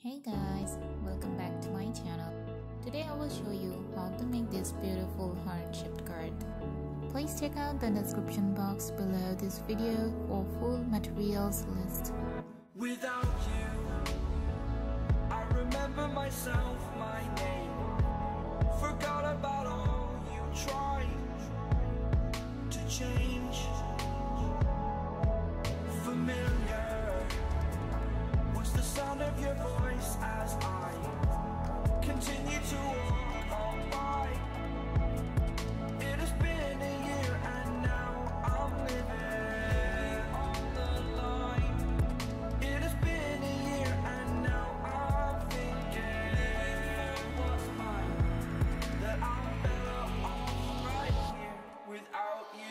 Hey guys, welcome back to my channel. Today I will show you how to make this beautiful heart-shaped card. Please check out the description box below this video for full materials list. Without you, I remember myself, my name. Forgot about all you tried to change. Familiar was the sound of your voice as I continue to walk on by. It has been a year and now I'm living on the line. It has been a year and now I'm thinking, if it was mine, that I'm better off right here without you.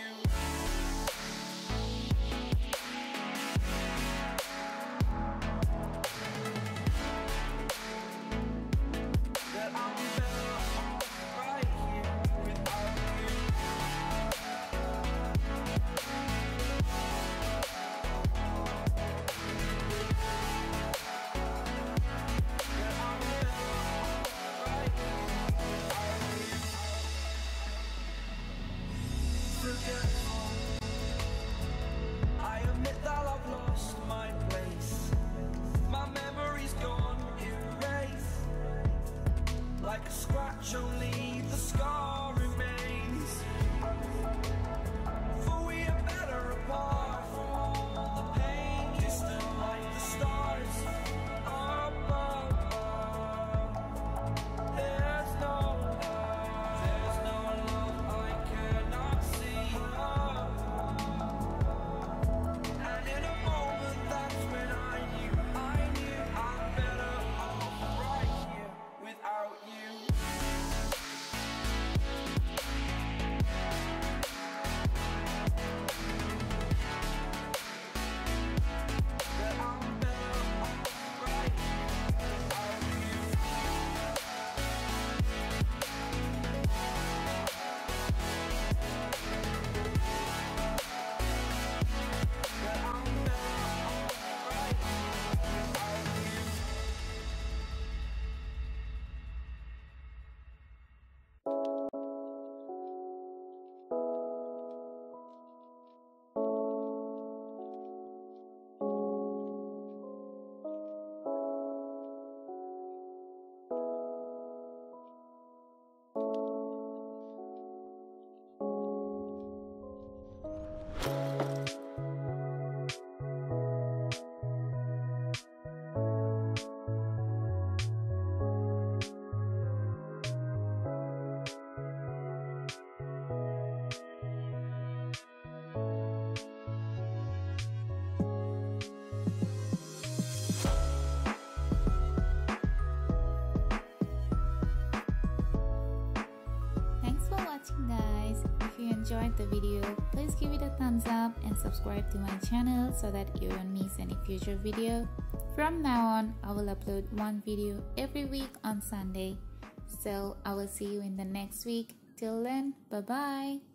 I admit that I've lost my place. My memory's gone erased. Like a scratch, only the scar remains. For we are better apart from all the pain. Distant like the stars are above. There's no love I cannot see. Guys, if you enjoyed the video, please give it a thumbs up and subscribe to my channel so that you don't miss any future video. From now on, I will upload one video every week on Sunday. So I will see you in the next week. Till then, bye bye.